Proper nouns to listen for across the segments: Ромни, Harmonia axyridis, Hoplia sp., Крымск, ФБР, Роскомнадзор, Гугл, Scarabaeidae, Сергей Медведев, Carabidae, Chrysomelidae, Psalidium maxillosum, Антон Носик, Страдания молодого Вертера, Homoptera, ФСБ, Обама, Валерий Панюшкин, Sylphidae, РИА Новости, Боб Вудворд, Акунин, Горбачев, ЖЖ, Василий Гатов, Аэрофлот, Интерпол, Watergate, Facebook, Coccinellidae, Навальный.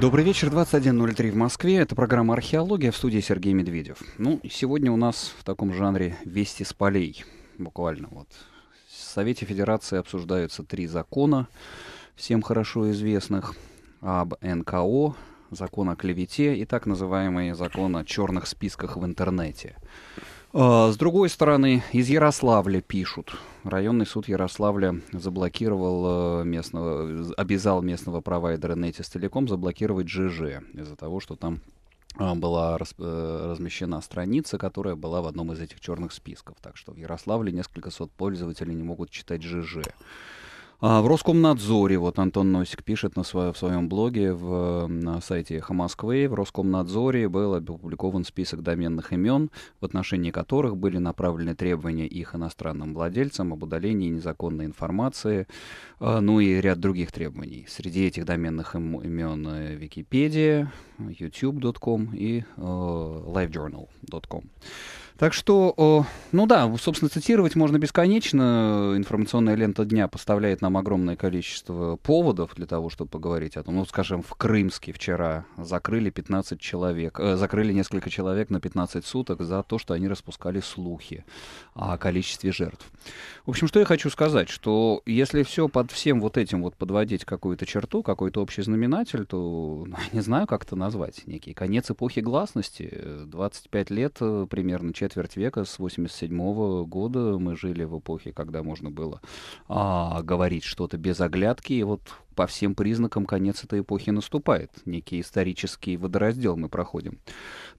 Добрый вечер, 21:03 в Москве. Это программа «Археология», в студии Сергей Медведев. Ну, сегодня у нас в таком жанре «Вести с полей». Буквально вот. В Совете Федерации обсуждаются 3 закона, всем хорошо известных, об НКО, закон о клевете и так называемый закон о черных списках в интернете. С другой стороны, из Ярославля пишут. Районный суд Ярославля заблокировал местного, обязал местного провайдера НЕТИС Телеком заблокировать ЖЖ из-за того, что там была размещена страница, которая была в одном из этих черных списков. Так что в Ярославле несколько сот пользователей не могут читать ЖЖ. В Роскомнадзоре, вот Антон Носик пишет в своем блоге, на сайте Эхо Москвы, в Роскомнадзоре был опубликован список доменных имен, в отношении которых были направлены требования их иностранным владельцам об удалении незаконной информации, ну и ряд других требований. Среди этих доменных имен Википедия, YouTube.com и LiveJournal.com. Так что, ну да, собственно, цитировать можно бесконечно. Информационная лента дня поставляет нам огромное количество поводов для того, чтобы поговорить о том. Ну, скажем, в Крымске вчера закрыли 15 человек, закрыли несколько человек на 15 суток за то, что они распускали слухи о количестве жертв. В общем, что я хочу сказать, что если все под всем вот этим вот подводить какую-то черту, какой-то общий знаменатель, то, ну, не знаю, как это назвать, некий конец эпохи гласности, 25 лет примерно, четверть века, с 1987 года мы жили в эпохе, когда можно было говорить что-то без оглядки, и вот по всем признакам конец этой эпохи наступает. Некий исторический водораздел мы проходим.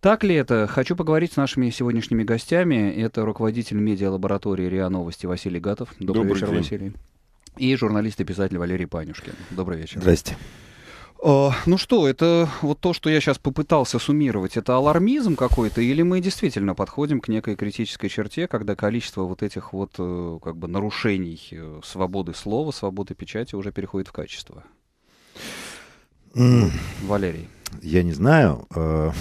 Так ли это? Хочу поговорить с нашими сегодняшними гостями. Это руководитель медиалаборатории РИА Новости Василий Гатов. Добрый вечер, день. Василий. И журналист и писатель Валерий Панюшкин. Добрый вечер. Здрасте. Ну что, это вот то, что я сейчас попытался суммировать, это алармизм какой-то, или мы действительно подходим к некой критической черте, когда количество вот этих вот как бы нарушений свободы слова, свободы печати уже переходит в качество? Валерий. Я не знаю, к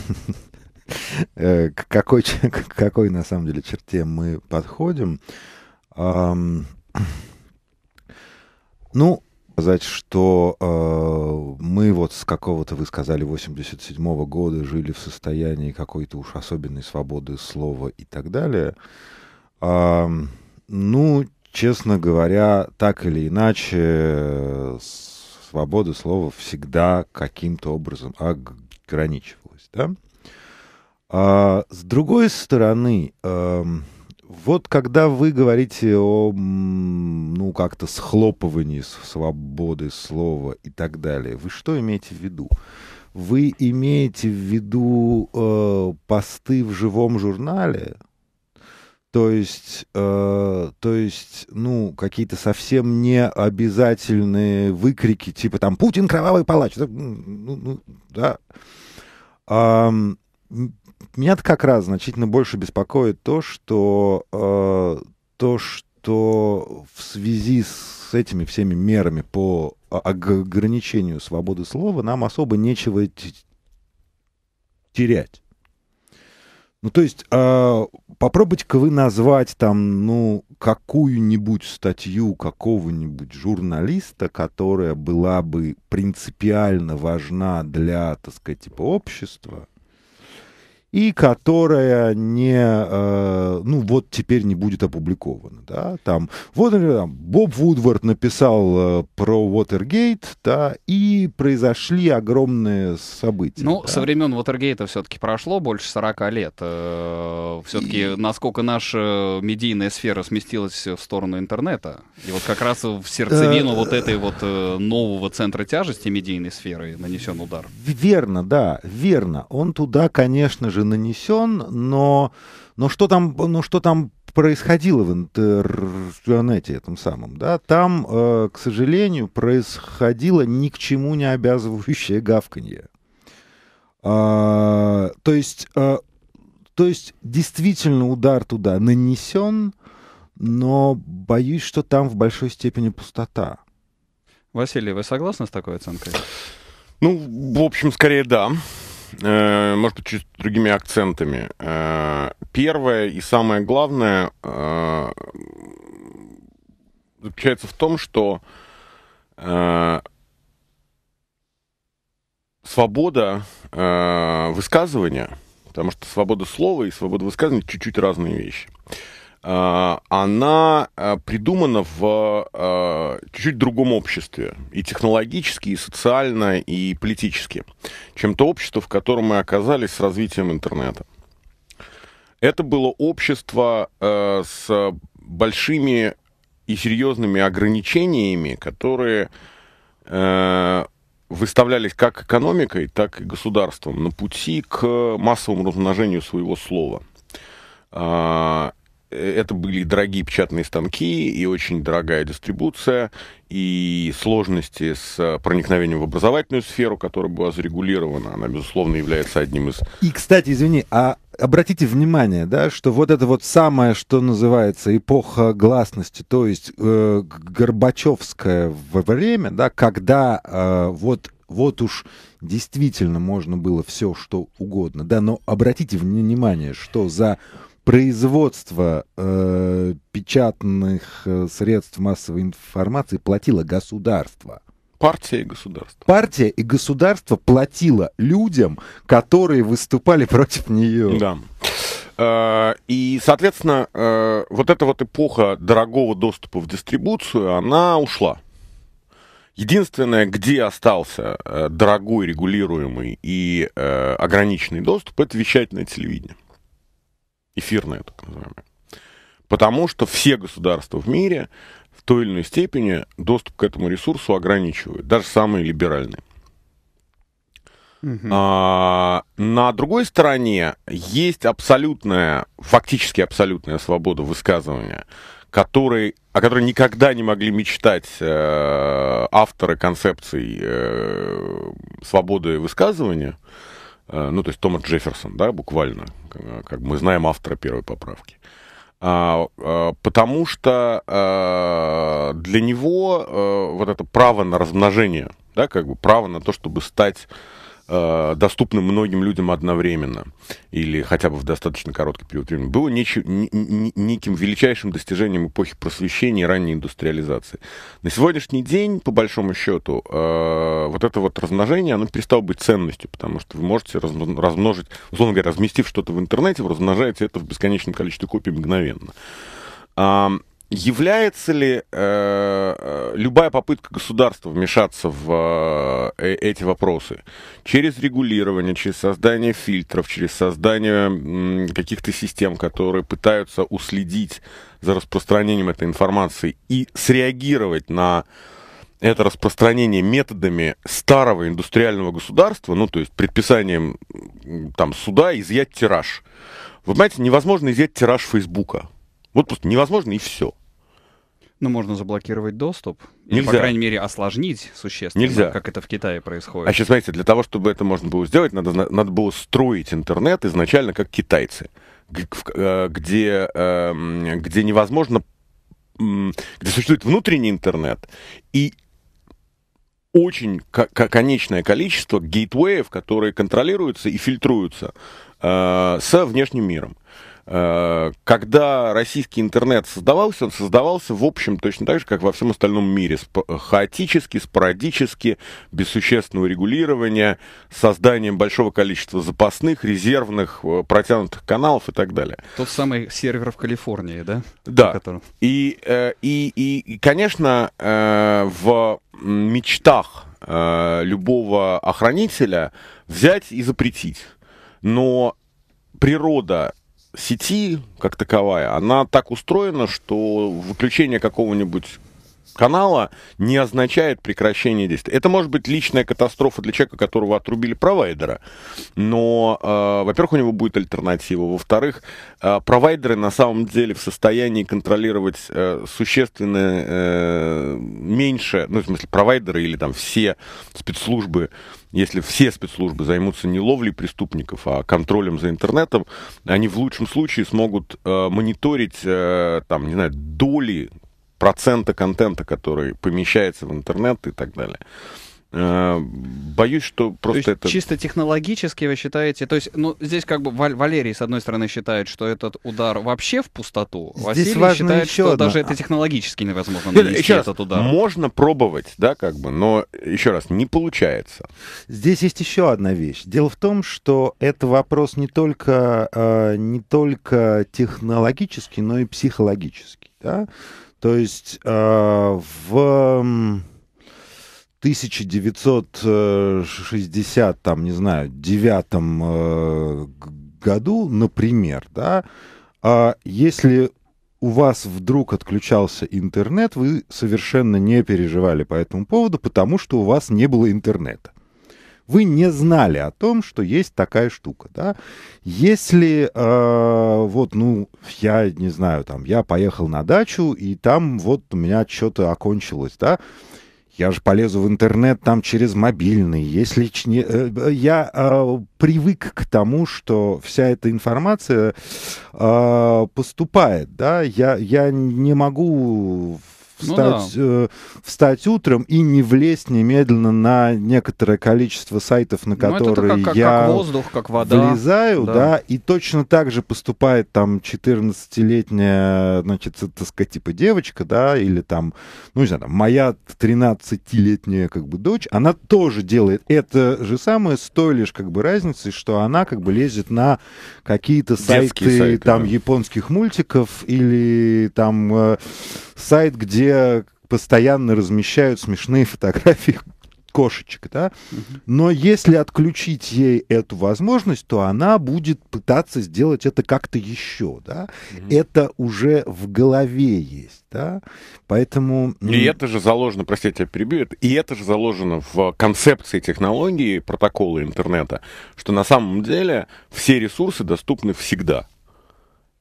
какой на самом деле черте мы подходим. Ну... Сказать, что мы вот с какого-то, вы сказали, 87-го года жили в состоянии какой-то уж особенной свободы слова и так далее. Ну, честно говоря, так или иначе, свобода слова всегда каким-то образом ограничивалась. Да? С другой стороны... Вот когда вы говорите о, ну, как-то схлопывании свободы слова и так далее, вы что имеете в виду? Вы имеете в виду посты в живом журнале? То есть, ну, какие-то совсем необязательные выкрики, типа там «Путин кровавый палач». Ну, да. Меня-то как раз значительно больше беспокоит то, что в связи с этими всеми мерами по ограничению свободы слова нам особо нечего терять. Ну, то есть, попробуйте-ка вы назвать там, ну, какую-нибудь статью какого-нибудь журналиста, которая была бы принципиально важна для, так сказать, типа, общества, и которая не, ну вот теперь не будет опубликована, да, там, вот, там, Боб Вудворд написал про Watergate, да, и произошли огромные события. Ну, да? Со времен Watergate все-таки прошло больше 40 лет, все-таки насколько наша медийная сфера сместилась в сторону интернета, и вот как раз в сердцевину вот этой вот нового центра тяжести медийной сферы нанесен удар. Верно, да, верно, он туда, конечно же, нанесен, но что там происходило в интернете этом самом, да, там, к сожалению, происходило ни к чему не обязывающее гавканье. То есть действительно удар туда нанесен, но боюсь, что там в большой степени пустота. Василий, вы согласны с такой оценкой? Ну, в общем, скорее да. Может быть, чуть с другими акцентами. Первое и самое главное заключается в том, что свобода высказывания, потому что свобода слова и свобода высказывания чуть-чуть разные вещи. Она придумана в чуть-чуть другом обществе, и технологически, и социально, и политически, чем то общество, в котором мы оказались с развитием интернета. Это было общество с большими и серьезными ограничениями, которые выставлялись как экономикой, так и государством на пути к массовому размножению своего слова. Это были дорогие печатные станки и очень дорогая дистрибуция, и сложности с проникновением в образовательную сферу, которая была зарегулирована. Она, безусловно, является одним из... И, кстати, извини, а обратите внимание, да, что вот это вот самое, что называется эпоха гласности, то есть горбачевское время, да, когда вот уж действительно можно было все, что угодно, да, но обратите внимание, что за... производство печатных средств массовой информации платило государство. Партия и государство. Партия и государство платило людям, которые выступали против нее. Да. И, соответственно, вот эта вот эпоха дорогого доступа в дистрибуцию, она ушла. Единственное, где остался дорогой, регулируемый и ограниченный доступ, это вещательное телевидение. Эфирное, так называемое. Потому что все государства в мире в той или иной степени доступ к этому ресурсу ограничивают, даже самые либеральные. На другой стороне есть абсолютная, фактически абсолютная свобода высказывания, о которой никогда не могли мечтать авторы концепций свободы высказывания. Ну, то есть Томас Джефферсон, да, буквально, как мы знаем, автора первой поправки. Потому что для него вот это право на размножение, да, как бы право на то, чтобы стать доступным многим людям одновременно, или хотя бы в достаточно короткий период времени, было неким величайшим достижением эпохи просвещения и ранней индустриализации. На сегодняшний день, по большому счету, вот это вот размножение, оно перестало быть ценностью, потому что вы можете размножить, условно говоря, разместив что-то в интернете, вы размножаете это в бесконечном количестве копий мгновенно. Является ли любая попытка государства вмешаться в эти вопросы через регулирование, через создание фильтров, через создание каких-то систем, которые пытаются уследить за распространением этой информации и среагировать на это распространение методами старого индустриального государства, ну, то есть предписанием там, суда изъять тираж. Вы понимаете, невозможно изъять тираж Фейсбука. Вот просто невозможно, и все. Но можно заблокировать доступ. Нельзя. И, по крайней мере, осложнить существенно, нельзя, как это в Китае происходит. А сейчас, смотрите, для того, чтобы это можно было сделать, надо было строить интернет изначально как китайцы, где невозможно, где существует внутренний интернет и очень конечное количество гейтвеев, которые контролируются и фильтруются со внешним миром. Когда российский интернет создавался, он создавался, в общем, точно так же, как во всем остальном мире. Хаотически, спорадически, без существенного регулирования, с созданием большого количества запасных, резервных, протянутых каналов и так далее. Тот самый сервер в Калифорнии, да? Да. Котором... И, конечно, в мечтах любого охранителя взять и запретить. Но природа сети, как таковая, она так устроена, что выключение какого-нибудь канала не означает прекращение действия. Это может быть личная катастрофа для человека, которого отрубили провайдера, но, во-первых, у него будет альтернатива, во-вторых, провайдеры на самом деле в состоянии контролировать существенно меньше, ну, в смысле, провайдеры или там все спецслужбы. Если все спецслужбы займутся не ловлей преступников, а контролем за интернетом, они в лучшем случае смогут мониторить там, не знаю, доли процента контента, который помещается в интернет и так далее. Боюсь, что просто то есть это... Чисто технологически вы считаете... То есть, ну, здесь как бы Валерий, с одной стороны, считает, что этот удар вообще в пустоту. Здесь Василий считает, что одна... даже это технологически невозможно нанести еще этот удар. Можно пробовать, да, как бы, но, еще раз, не получается. Здесь есть еще одна вещь. Дело в том, что это вопрос не только технологический, но и психологический, да? То есть в 1960, там, не знаю, 1969 году, например, да, если у вас вдруг отключался интернет, вы совершенно не переживали по этому поводу, потому что у вас не было интернета. Вы не знали о том, что есть такая штука, да. Если, вот, ну, я не знаю, там, я поехал на дачу, и там вот у меня что-то окончилось, да, я же полезу в интернет там через мобильный. Если я привык к тому, что вся эта информация поступает, да, я не могу встать, ну, да, встать утром и не влезть немедленно на некоторое количество сайтов, на которые я как воздух, как вода, влезаю, да. Да, и точно так же поступает там 14-летняя, значит, так сказать, типа девочка, да, или там, ну, не знаю, там, моя 13-летняя, как бы, дочь, она тоже делает это же самое, с той лишь, как бы, разницей, что она, как бы, лезет на какие-то сайты, там, да, японских мультиков или там сайт, где постоянно размещают смешные фотографии кошечек, да? Но если отключить ей эту возможность, то она будет пытаться сделать это как-то еще, да? Это уже в голове есть, да? Поэтому... И это же заложено, простите, я перебью, и это же заложено в концепции технологии, протокола интернета, что на самом деле все ресурсы доступны всегда.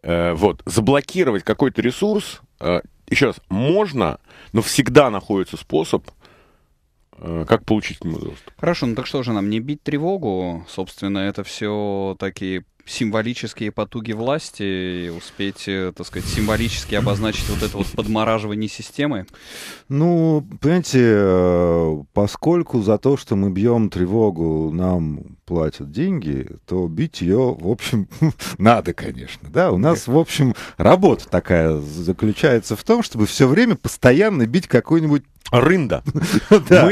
Вот. Заблокировать какой-то ресурс, еще раз, можно, но всегда находится способ, как получить к нему доступ. Хорошо, ну так что же нам, не бить тревогу? Собственно, это все такие символические потуги власти, успеть, так сказать, символически обозначить вот это вот подмораживание системы? Ну, понимаете, поскольку за то, что мы бьем тревогу, нам платят деньги, то бить ее, в общем, надо, конечно, да. У нас, в общем, работа такая заключается в том, чтобы все время постоянно бить какую-нибудь рында. Да.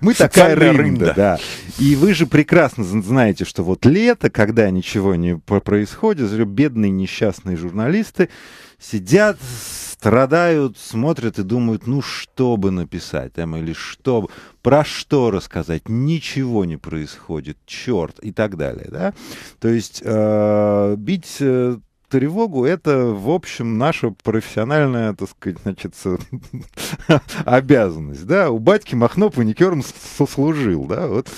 Мы такая рында. Да. И вы же прекрасно знаете, что вот лето, когда ничего не происходит, бедные несчастные журналисты сидят, страдают, смотрят и думают, ну что бы написать, там, или что, про что рассказать, ничего не происходит, черт, и так далее. Да? То есть бить... тревогу — это, в общем, наша профессиональная, так сказать, значит, обязанность, да, у батьки Махно паникером сослужил, да, вот.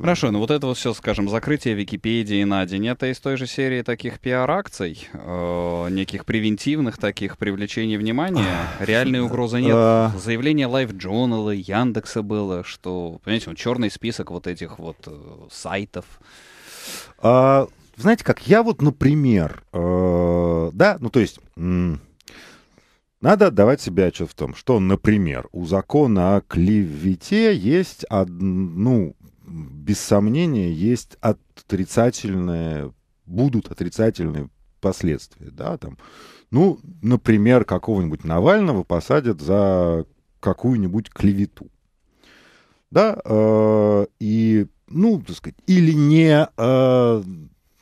Хорошо, ну вот это вот все, скажем, закрытие Википедии на день, это из той же серии таких пиар-акций, неких превентивных таких, привлечений внимания, реальной угрозы нет. Заявление LiveJournal, Яндекса было, что, понимаете, он черный список вот этих вот сайтов. Знаете, как я вот, например, да, ну то есть надо отдавать себе отчет в том, что, например, у закона о клевете есть, ну, без сомнения, есть будут отрицательные последствия, да, там, ну, например, какого-нибудь Навального посадят за какую-нибудь клевету, да, и, ну, так сказать, или не...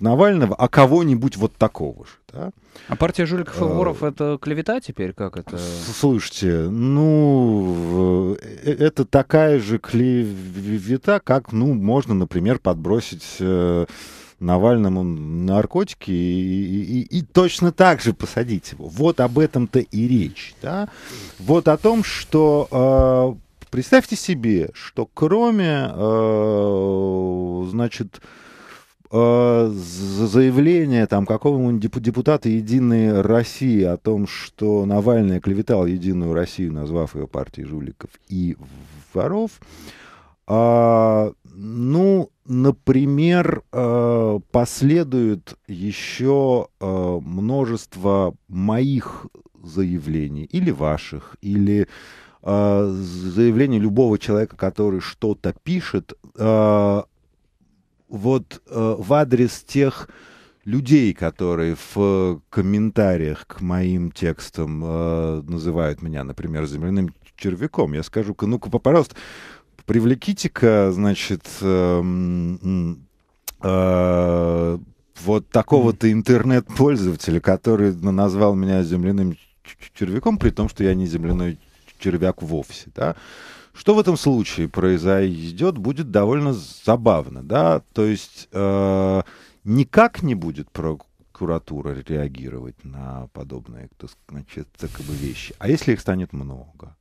Навального, а кого-нибудь вот такого же. Да? А партия жуликов и воров — это клевета теперь? Как это? Слушайте, ну, это такая же клевета, как, ну, можно, например, подбросить Навальному наркотики и точно так же посадить его. Вот об этом-то и речь. Да? Вот о том, что... Представьте себе, что кроме, значит... заявление там какого-нибудь депутата Единой России о том, что Навальный оклеветал Единую Россию, назвав ее партией жуликов и воров. Ну, например, последует еще множество моих заявлений, или ваших, или заявление любого человека, который что-то пишет, вот в адрес тех людей, которые в комментариях к моим текстам называют меня, например, земляным червяком, я скажу-ка, ну-ка, пожалуйста, привлеките-ка, значит, вот такого-то интернет-пользователя, который назвал меня земляным червяком, при том, что я не земляной червяк вовсе, да. Что в этом случае произойдет, будет довольно забавно, да, то есть никак не будет прокуратура реагировать на подобные, значит, как бы вещи, а если их станет много?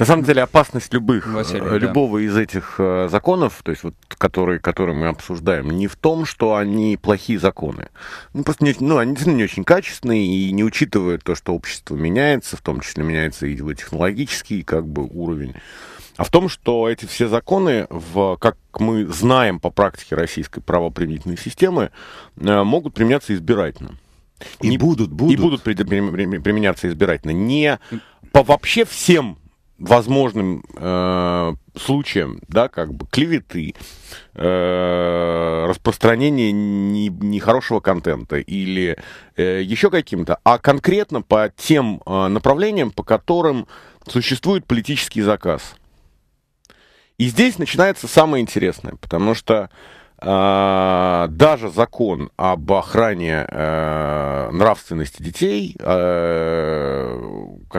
На самом деле опасность любого из этих законов, то есть вот, которые мы обсуждаем, не в том, что они плохие законы. Ну, просто они не очень качественные и не учитывают то, что общество меняется, в том числе меняется и технологический как бы уровень. А в том, что эти все законы, как мы знаем по практике российской правоприменительной системы, могут применяться избирательно. И будут применяться избирательно. Не по вообще всем возможным случаям, да, как бы клеветы, распространение нехорошего контента или еще каким-то, а конкретно по тем направлениям, по которым существует политический заказ. И здесь начинается самое интересное, потому что даже закон об охране нравственности детей, как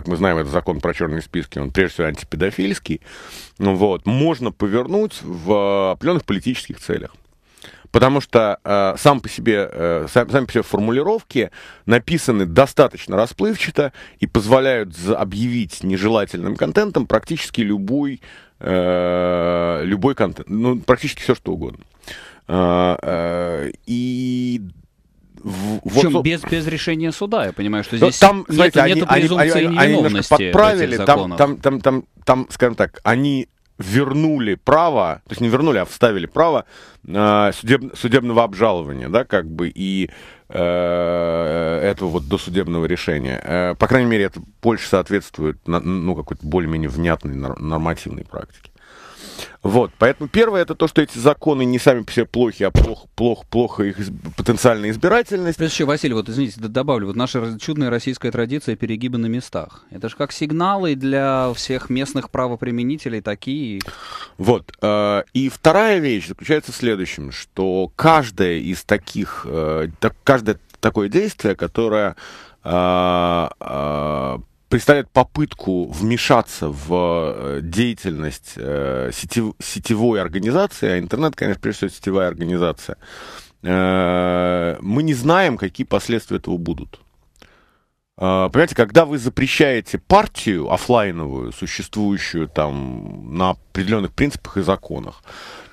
мы знаем, это закон про черные списки, он прежде всего антипедофильский, вот, можно повернуть в определенных политических целях. Потому что сами по себе формулировки написаны достаточно расплывчато и позволяют объявить нежелательным контентом практически любой контент, ну, практически все, что угодно. Причем без решения суда, я понимаю, что здесь там, нет презумпции невиновности этих законов. Там, скажем так, они вернули право, то есть не вернули, а вставили право судебного обжалования, да, как бы, и этого вот досудебного решения. По крайней мере, это больше соответствует, какой-то более-менее внятной нормативной практике. Вот, поэтому первое, это то, что эти законы не сами по себе плохи, а плохо их потенциальная избирательность. Плюс еще, Василий, вот извините, добавлю, вот наша чудная российская традиция перегиба на местах. Это же как сигналы для всех местных правоприменителей такие. Вот, и вторая вещь заключается в следующем, что каждое такое действие, которое представляет попытку вмешаться в деятельность сетевой организации, а интернет, конечно, прежде всего сетевая организация, мы не знаем, какие последствия этого будут. Понимаете, когда вы запрещаете партию офлайновую, существующую там на определенных принципах и законах,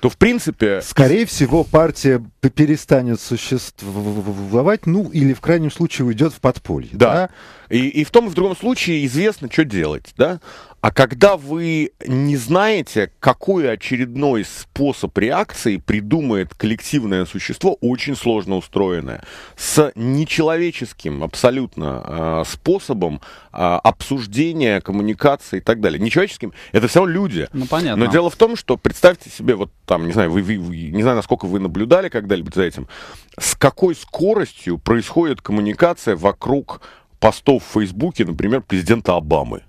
то, в принципе... Скорее всего, партия перестанет существовать, ну, или, в крайнем случае, уйдет в подполье. Да. И в том и в другом случае известно, что делать, да? А когда вы не знаете, какой очередной способ реакции придумает коллективное существо, очень сложно устроенное, с нечеловеческим абсолютно способом обсуждения, коммуникации и так далее. Нечеловеческим — это все равно люди. Ну, понятно. Но дело в том, что представьте себе, вот там, не знаю, не знаю, насколько вы наблюдали когда-либо за этим, с какой скоростью происходит коммуникация вокруг постов в Фейсбуке, например, президента Обамы,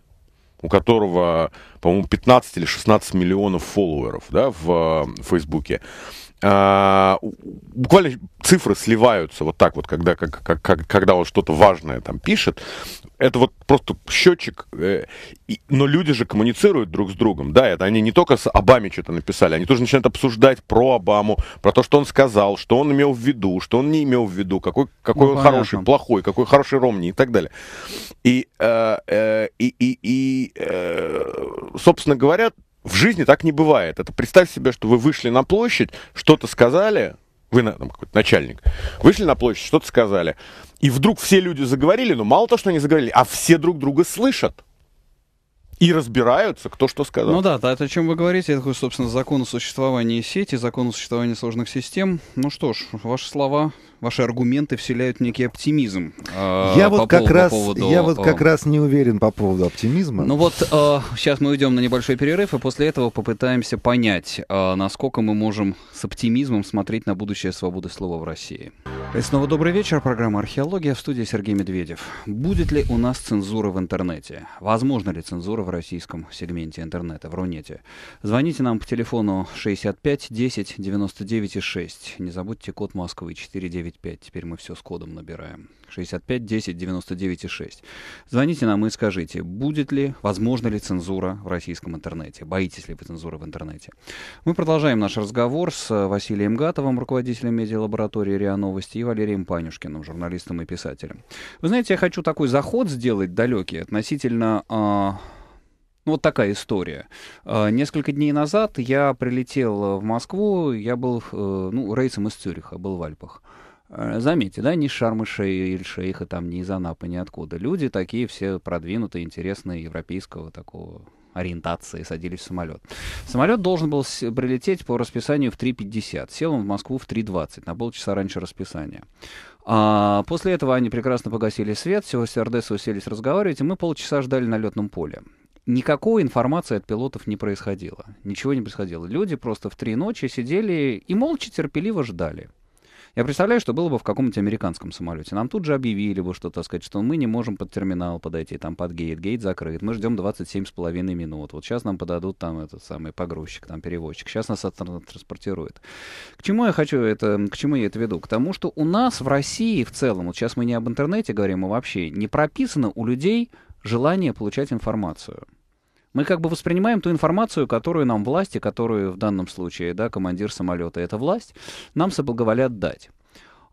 у которого, по-моему, 15 или 16 миллионов фолловеров, да, в Фейсбуке. Буквально цифры сливаются вот так вот, когда он что-то важное там пишет. Это вот просто счетчик. Но люди же коммуницируют друг с другом. Да, это они не только с Обаме что-то написали, они тоже начинают обсуждать про Обаму, про то, что он сказал, что он имел в виду, что он не имел в виду, какой он хороший, плохой, какой хороший Ромни и так далее. Собственно говоря, в жизни так не бывает. Это представь себе, что вы вышли на площадь, что-то сказали, вы там какой-то начальник, вышли на площадь, что-то сказали, и вдруг все люди заговорили, но мало того, что они заговорили, а все друг друга слышат. И разбираются, кто что сказал. Ну да, о чем вы говорите, это, собственно, закон о существовании сети, закон о существовании сложных систем. Ну что ж, ваши слова, ваши аргументы вселяют некий оптимизм. Я вот как раз не уверен по поводу оптимизма. Ну вот, сейчас мы уйдем на небольшой перерыв, и после этого попытаемся понять, насколько мы можем с оптимизмом смотреть на будущее свободы слова в России. И снова добрый вечер, программа «Археология», в студии Сергей Медведев. Будет ли у нас цензура в интернете? Возможно ли цензура в российском сегменте интернета, в Рунете? Звоните нам по телефону 65 10 99 6. Не забудьте код Москвы 495. Теперь мы все с кодом набираем. 65 10 99 6. Звоните нам и скажите, будет ли, возможно ли цензура в российском интернете? Боитесь ли вы цензуры в интернете? Мы продолжаем наш разговор с Василием Гатовым, руководителем медиалаборатории РИА Новости, и Валерием Панюшкиным, журналистом и писателем. Вы знаете, я хочу такой заход сделать далекий относительно... Ну, вот такая история. Несколько дней назад я прилетел в Москву, я был рейсом из Цюриха, был в Альпах. Заметьте, да, ни из Шарм-эль-Шейха, там, ни из Анапы, ниоткуда. Люди такие все продвинутые, интересные, европейского такого ориентации, садились в самолет. Самолет должен был прилететь по расписанию в 3:50. Сел он в Москву в 3:20, на полчаса раньше расписания. После этого они прекрасно погасили свет, все стюардессы уселись разговаривать, и мы полчаса ждали на летном поле. Никакой информации от пилотов не происходило. Ничего не происходило. Люди просто в 3 ночи сидели и молча, терпеливо ждали. Я представляю, что было бы в каком-нибудь американском самолете. Нам тут же объявили бы, что, так сказать, что мы не можем под терминал подойти, там под гейт, гейт закрыт, мы ждем 27,5 минут. Вот сейчас нам подадут там этот самый погрузчик, там перевозчик, сейчас нас транспортируют. К чему я это веду? К тому, что у нас в России в целом, вот сейчас мы не об интернете говорим, мы вообще не прописано у людей желание получать информацию. Мы как бы воспринимаем ту информацию, которую нам власти, которую в данном случае, да, командир самолета, это власть, нам соблаговолят дать.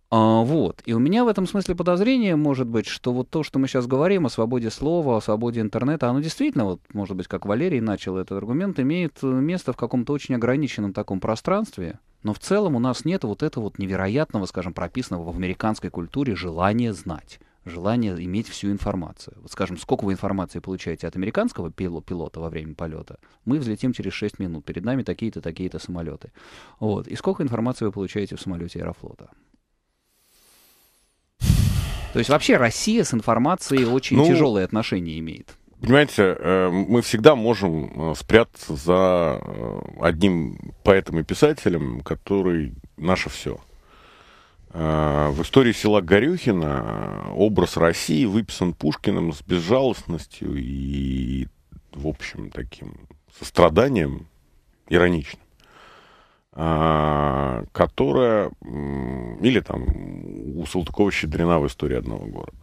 Вот. И у меня в этом смысле подозрение, может быть, что вот то, что мы сейчас говорим о свободе слова, о свободе интернета, оно действительно, вот, может быть, как Валерий начал этот аргумент, имеет место в каком-то очень ограниченном таком пространстве, но в целом у нас нет вот этого вот невероятного, скажем, прописанного в американской культуре желания знать. Желание иметь всю информацию. Вот, скажем, сколько вы информации получаете от американского пилота во время полета? Мы взлетим через 6 минут, перед нами такие-то, такие-то самолеты. Вот. И сколько информации вы получаете в самолете Аэрофлота? То есть вообще Россия с информацией очень тяжелые отношения имеет. Понимаете, мы всегда можем спрятаться за одним поэтом и писателем, который наше все. В истории села Горюхина образ России выписан Пушкиным с безжалостностью и, в общем, таким состраданием ироничным, которое... Или там у Салтыкова-Щедрина в истории одного города.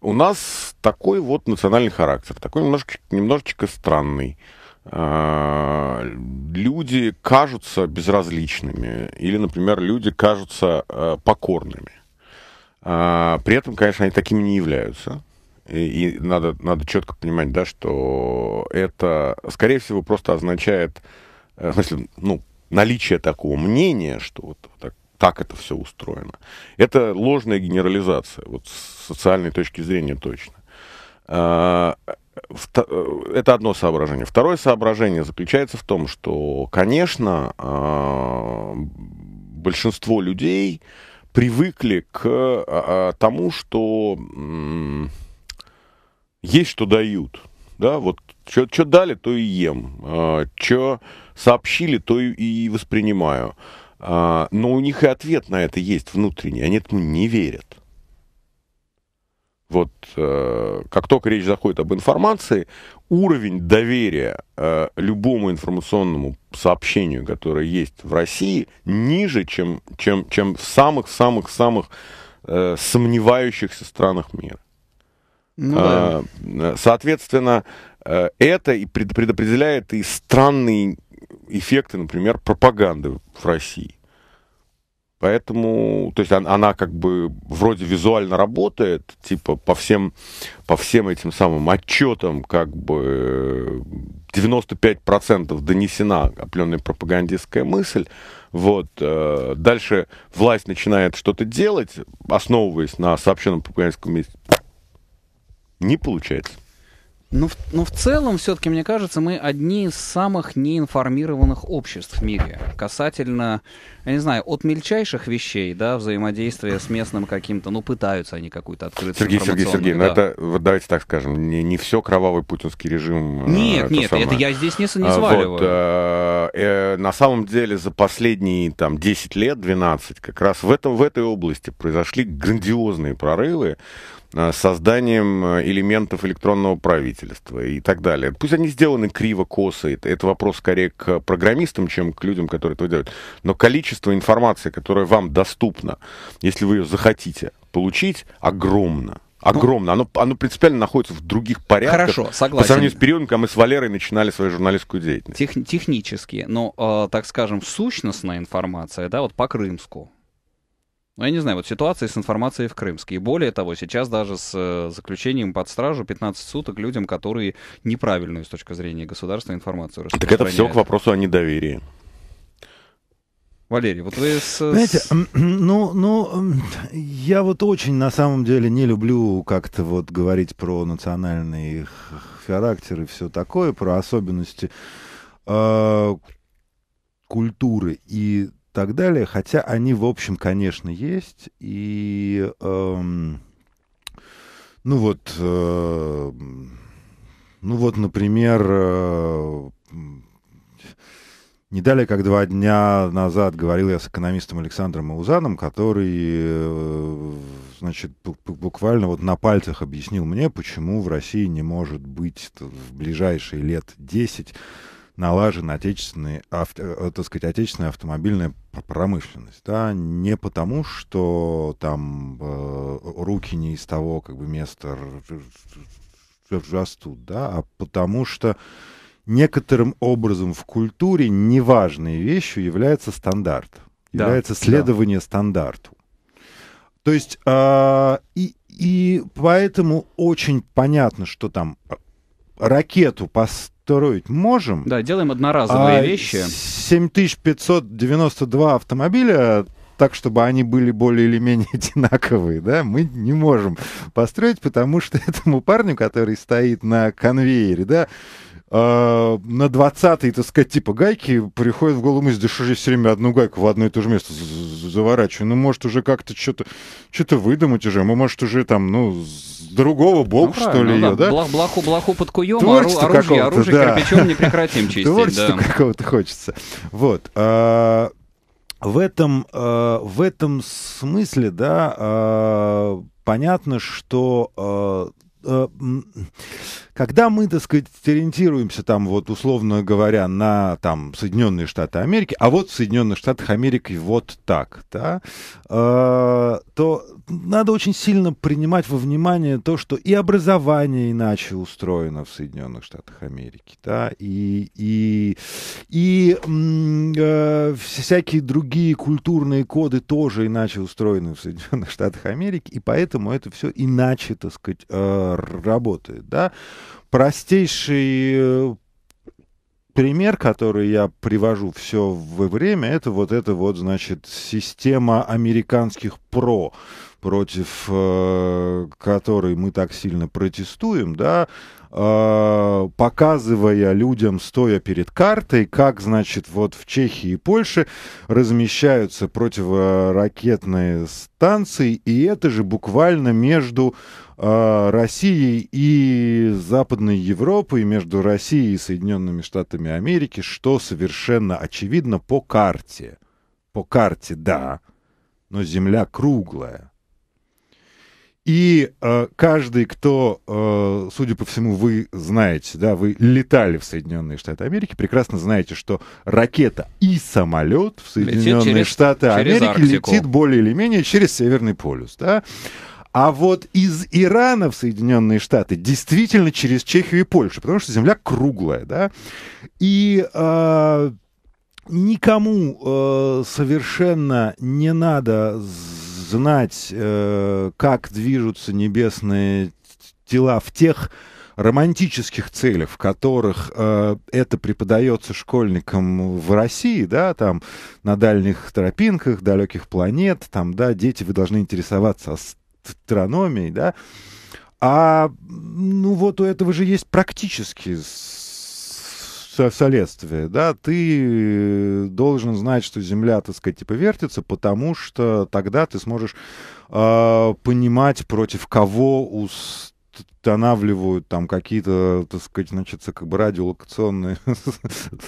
У нас такой вот национальный характер, такой немножечко странный. Люди кажутся безразличными, или, например, люди кажутся покорными. При этом, конечно, они такими не являются. И надо четко понимать, да, что это, скорее всего, просто означает, в смысле, наличие такого мнения, что вот так это все устроено. Это ложная генерализация, вот с социальной точки зрения точно. Это одно соображение. Второе соображение заключается в том, что, конечно, большинство людей привыкли к тому, что есть, что дают. Да, вот что дали, то и ем. Что сообщили, то и воспринимаю. Но у них и ответ на это есть внутренний. Они этому не верят. Вот как только речь заходит об информации, уровень доверия любому информационному сообщению, которое есть в России, ниже, чем в самых-самых-самых сомневающихся странах мира. Ну, да. Соответственно, это и предопределяет и странные эффекты, например, пропаганды в России. Поэтому, то есть она как бы вроде визуально работает, типа по всем этим самым отчетам как бы 95% донесена определенная пропагандистская мысль. Вот, дальше власть начинает что-то делать, основываясь на сообщенном пропагандистском месте. Не получается. Но в целом, все-таки, мне кажется, мы одни из самых неинформированных обществ в мире. Касательно, я не знаю, от мельчайших вещей, да, взаимодействия с местным каким-то, ну, пытаются они какую-то открыть. Сергей, да. Ну это, вот давайте так скажем, не все кровавый путинский режим. Нет, это я здесь не сваливаю. Вот, на самом деле за последние там 10 лет, 12, как раз в этой области произошли грандиозные прорывы, созданием элементов электронного правительства и так далее. Пусть они сделаны криво, косо, это вопрос скорее к программистам, чем к людям, которые это делают. Но количество информации, которая вам доступна, если вы ее захотите получить, огромно. Огромно. Оно принципиально находится в других порядках. Хорошо, согласен. По сравнению с периодом, когда мы с Валерой начинали свою журналистскую деятельность. Технически, но, так скажем, сущностная информация, да, вот по Крымску. Ну, я не знаю, вот ситуация с информацией в Крымске. И более того, сейчас даже с заключением под стражу 15 суток людям, которые неправильную с точки зрения государства информацию распространяют. Так это все к вопросу о недоверии. Валерий, вот вы... Знаете, я вот очень на самом деле не люблю как-то вот говорить про национальный характер и все такое, про особенности культуры и так далее, хотя они, в общем, конечно, есть, и, например, не далее, как 2 дня назад говорил я с экономистом Александром Аузаном, который, значит, буквально вот на пальцах объяснил мне, почему в России не может быть в ближайшие лет 10 налажена отечественная автомобильная промышленность. Да? Не потому, что там руки не из того как бы места растут, да? А потому что некоторым образом в культуре неважной вещью является стандарт, да, является следование стандарту. То есть, и поэтому очень понятно, что там ракету построить можем. Да, делаем одноразовые вещи. 7592 автомобиля, так, чтобы они были более или менее одинаковые, да, мы не можем построить, потому что этому парню, который стоит на конвейере, да, на 20-й, так сказать, типа гайки приходит в голову мысль, да что же я все время одну гайку в одно и то же место заворачиваю, ну, может, уже как-то что-то выдумать уже, может, уже там, ну, другого бога, что ли, ее, да? Блоху под куем, оружие да. Кирпичом не прекратим чистить. Творчество какого-то хочется. Вот. В этом смысле, да, понятно, что... Когда мы, так сказать, ориентируемся, там, вот, условно говоря, на там, Соединенные Штаты Америки, а вот в Соединенных Штатах Америки вот так, да, то надо очень сильно принимать во внимание то, что и образование иначе устроено в Соединенных Штатах Америки, да, и всякие другие культурные коды тоже иначе устроены в Соединенных Штатах Америки, и поэтому это все иначе, так сказать, работает, да. Простейший пример, который я привожу все время, это вот, значит, система американских ПРО, против которой мы так сильно протестуем, да, показывая людям, стоя перед картой, как, значит, вот в Чехии и Польше размещаются противоракетные станции, и это же буквально между Россией и Западной Европой, между Россией и Соединенными Штатами Америки, что совершенно очевидно по карте. По карте, да, но Земля круглая. И каждый, кто, судя по всему, вы знаете, да, вы летали в Соединенные Штаты Америки, прекрасно знаете, что ракета и самолет в Соединенные Штаты Америки летит более или менее через Северный полюс, да. А вот из Ирана в Соединенные Штаты действительно через Чехию и Польшу, потому что Земля круглая, да. И никому совершенно не надо знать, как движутся небесные тела в тех романтических целях, в которых это преподается школьникам в России, да, там на дальних тропинках, далеких планет, там, да, дети, вы должны интересоваться астрономией, да. А ну вот у этого же есть практически следствие, да, ты должен знать, что земля, так сказать, типа вертится, потому что тогда ты сможешь понимать, против кого устанавливают там какие-то, так сказать, значит, как бы радиолокационные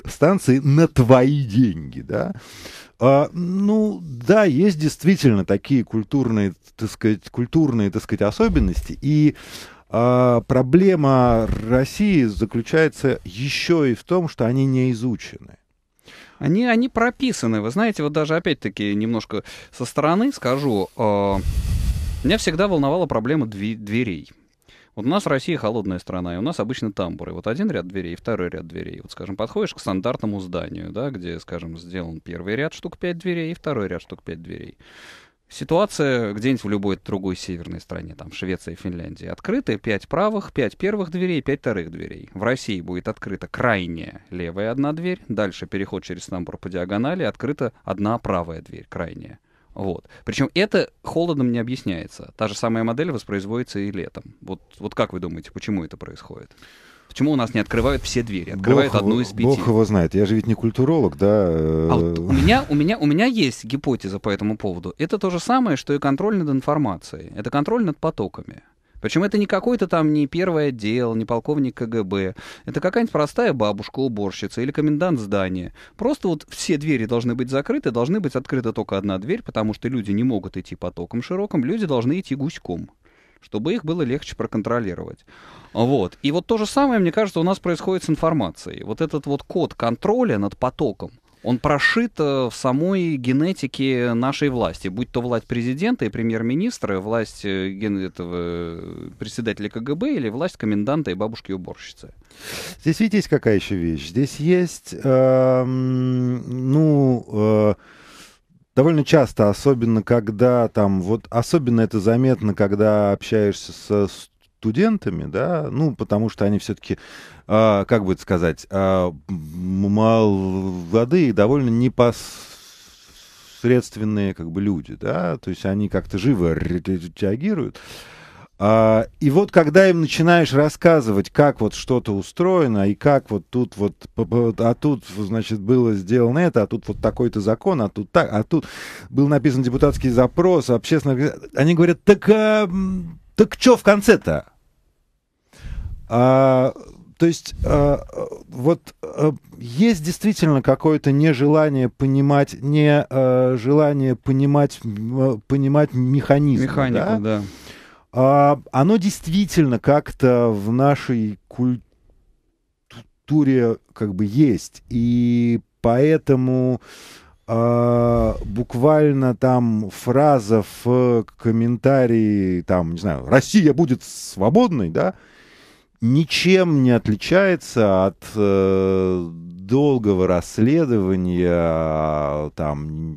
станции на твои деньги, да. Ну, да, есть действительно такие культурные, так сказать, особенности, и проблема России заключается еще и в том, что они не изучены. Они прописаны, вы знаете, вот даже опять-таки немножко со стороны скажу, меня всегда волновала проблема дверей. Вот у нас Россия холодная страна, и у нас обычно тамбуры. Вот один ряд дверей, второй ряд дверей. Вот, скажем, подходишь к стандартному зданию, да, где, скажем, сделан первый ряд штук 5 дверей и второй ряд штук 5 дверей. Ситуация где-нибудь в любой другой северной стране, там, Швеция, Финляндия, открыты 5 правых, 5 первых дверей, 5 вторых дверей. В России будет открыта крайняя левая одна дверь, дальше переход через тамбур по диагонали, открыта одна правая дверь, крайняя. Вот. Причем это холодом не объясняется. Та же самая модель воспроизводится и летом. Вот как вы думаете, почему это происходит? Почему у нас не открывают все двери? Открывают одну из 5. Бог его знает. Я же ведь не культуролог, да? А вот у меня есть гипотеза по этому поводу. Это то же самое, что и контроль над информацией. Это контроль над потоками. Причем это не какой-то там не первый отдел, не полковник КГБ. Это какая-нибудь простая бабушка-уборщица или комендант здания. Просто вот все двери должны быть закрыты, должны быть открыта только одна дверь, потому что люди не могут идти потоком широким, люди должны идти гуськом, чтобы их было легче проконтролировать. Вот. И вот то же самое, мне кажется, у нас происходит с информацией. Вот этот вот код контроля над потоком, он прошит в самой генетике нашей власти, будь то власть президента и премьер-министра, власть председателя КГБ или власть коменданта и бабушки-уборщицы. Здесь видите, есть какая еще вещь? Здесь есть, довольно часто, особенно когда там, вот особенно это заметно, когда общаешься со студентами, да, ну, потому что они все-таки, как бы это сказать, молодые, довольно непосредственные, как бы, люди, да, то есть они как-то живо реагируют. И вот когда им начинаешь рассказывать, как вот что-то устроено, и как вот тут вот, а тут, значит, было сделано это, а тут вот такой-то закон, а тут так, а тут был написан депутатский запрос, общественная... Они говорят, так что в конце-то? То есть вот есть действительно какое-то нежелание понимать, понимать механизм. Механику, да. Да. Оно действительно как-то в нашей культуре как бы есть. И поэтому буквально там фраза в комментарии, там, не знаю, «Россия будет свободной», да, ничем не отличается от долгого расследования, там,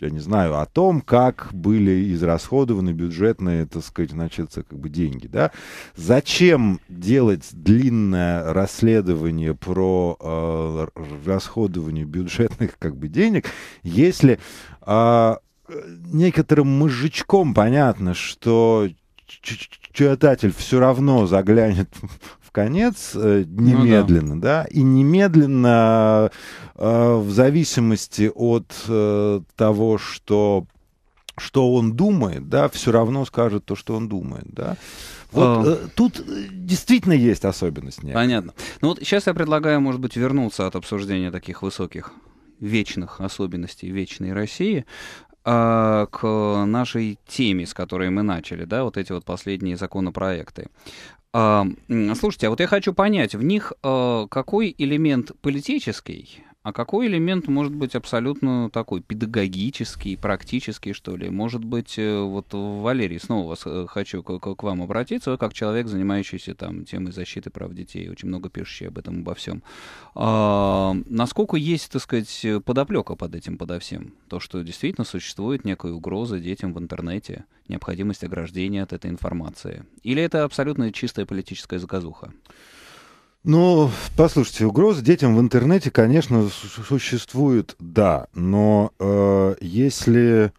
я не знаю, о том, как были израсходованы бюджетные, так сказать, значит, как бы деньги, да. Зачем делать длинное расследование про расходование бюджетных, как бы, денег, если некоторым мозжечком понятно, что читатель все равно заглянет в конец немедленно, ну, да, и немедленно в зависимости от того, что он думает, да, все равно скажет то, что он думает, да. Вот тут действительно есть особенность. Некая. Понятно. Ну вот сейчас я предлагаю, может быть, вернуться от обсуждения таких высоких, вечных особенностей вечной России к нашей теме, с которой мы начали, да, вот эти вот последние законопроекты. Слушайте, а вот я хочу понять, в них какой элемент политический, а какой элемент может быть абсолютно такой педагогический, практический, что ли? Может быть, вот, Валерий, снова вас хочу к вам обратиться, вы как человек, занимающийся там темой защиты прав детей, очень много пишущий об этом, обо всем. Насколько есть, так сказать, подоплека под этим, подо всем? То, что действительно существует некая угроза детям в интернете, необходимость ограждения от этой информации? Или это абсолютно чистая политическая заказуха? Ну, послушайте, угроза детям в интернете, конечно, существует, да, но если...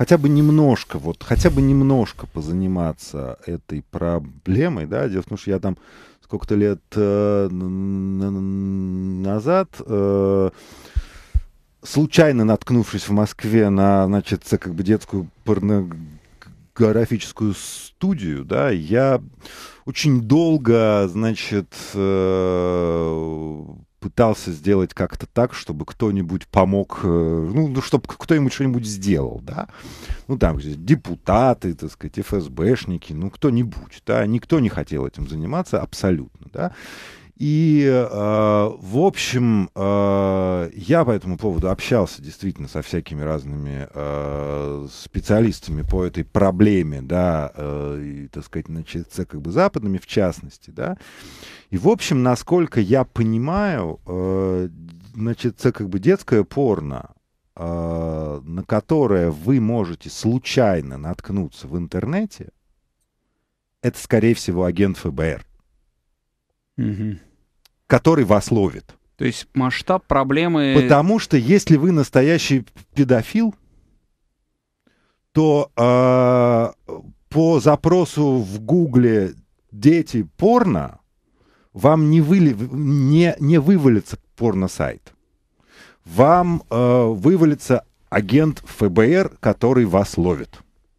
хотя бы немножко позаниматься этой проблемой, да, дело в том, что я там сколько-то лет назад, случайно наткнувшись в Москве на, значит, как бы детскую порнографическую студию, да, я очень долго, значит, пытался сделать как-то так, чтобы кто-нибудь помог, ну, чтобы кто-нибудь что-нибудь сделал, да. Ну, там, депутаты, так сказать, ФСБшники, ну, кто-нибудь, да. Никто не хотел этим заниматься абсолютно, да. И, в общем, я по этому поводу общался действительно со всякими разными специалистами по этой проблеме, да, и, так сказать, значит, как бы западными в частности, да. И, в общем, насколько я понимаю, значит, как бы детское порно, на которое вы можете случайно наткнуться в интернете, это, скорее всего, агент ФБР. Угу. Который вас ловит. То есть масштаб проблемы... Потому что если вы настоящий педофил, то по запросу в Гугле «дети порно» вам не вывалится порно-сайт. Вам вывалится агент ФБР, который вас ловит.